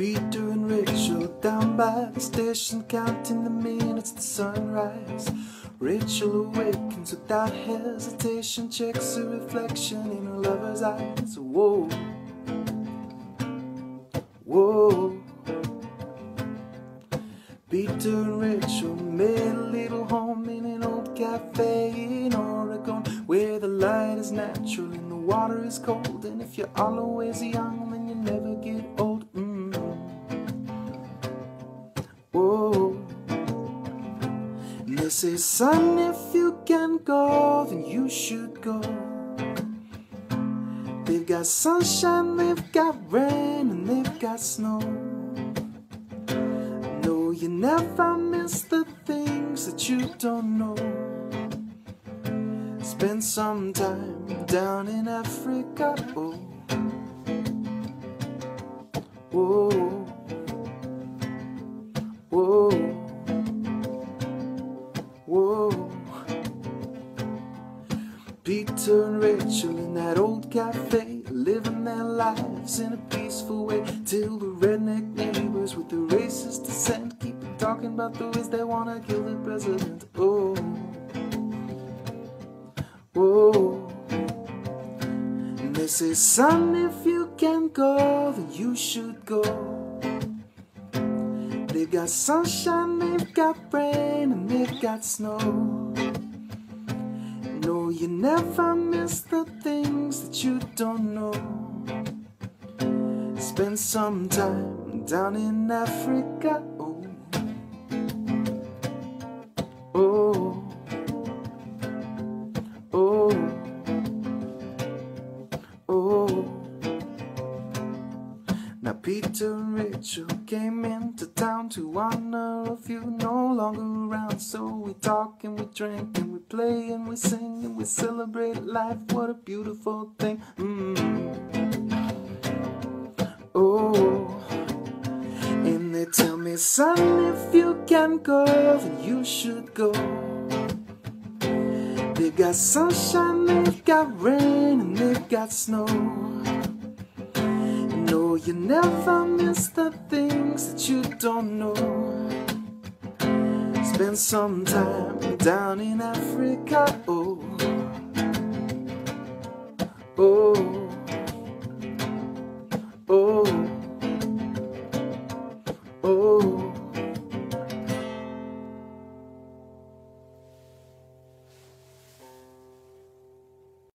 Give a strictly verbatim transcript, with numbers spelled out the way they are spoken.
Peter and Rachel down by the station, counting the minutes to sunrise. Rachel awakens without hesitation, checks her reflection in her lover's eyes. Whoa, whoa. Peter and Rachel made a little home in an old cafe in Oregon, where the light is natural and the water is cold. And if you're always young, then you never get old. They say, son, if you can go, then you should go. They've got sunshine, they've got rain, and they've got snow. No, you never miss the things that you don't know. Spend some time down in Africa, oh. Whoa, whoa. Whoa. Peter and Rachel in that old cafe, living their lives in a peaceful way, till the redneck neighbors with the racist descent keep talking about the ways they wanna kill the president. Oh, oh. And they say, son, if you can go, then you should go. They've got sunshine, they've got rain, and they've got snow. No, you never miss the things that you don't know. Spend some time down in Africa, oh. Oh. Oh. Oh. Now Peter and Rachel came into town to honor a few no longer around. So we talk and we drink and we play and we sing and we celebrate life. What a beautiful thing. Mm. Oh, and they tell me, son, if you can go, then you should go. They've got sunshine, they've got rain, and they've got snow. No, you never miss the things that you don't know. Spend some time down in Africa, oh. Oh. Oh. Oh.